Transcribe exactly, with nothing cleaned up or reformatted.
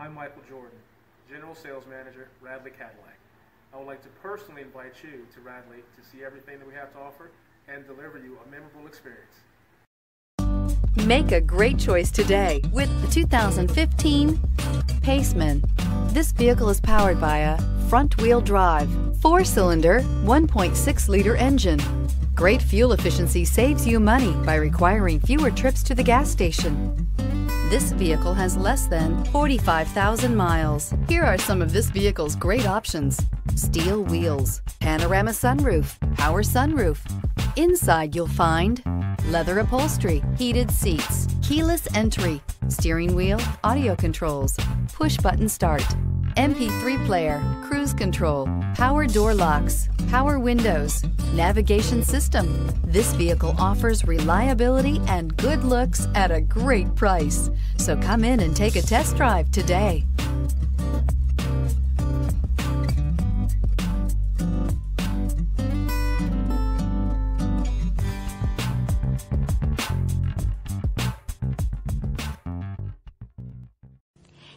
I'm Michael Jordan, General Sales Manager, Radley Cadillac. I would like to personally invite you to Radley to see everything that we have to offer and deliver you a memorable experience. Make a great choice today with the two thousand fifteen Paceman. This vehicle is powered by a front-wheel drive, four-cylinder, one point six liter engine. Great fuel efficiency saves you money by requiring fewer trips to the gas station. This vehicle has less than forty-five thousand miles. Here are some of this vehicle's great options: steel wheels, panorama sunroof, power sunroof. Inside you'll find leather upholstery, heated seats, keyless entry, steering wheel audio controls, push button start, M P three player, cruise control, power door locks, power windows, navigation system. This vehicle offers reliability and good looks at a great price. So come in and take a test drive today.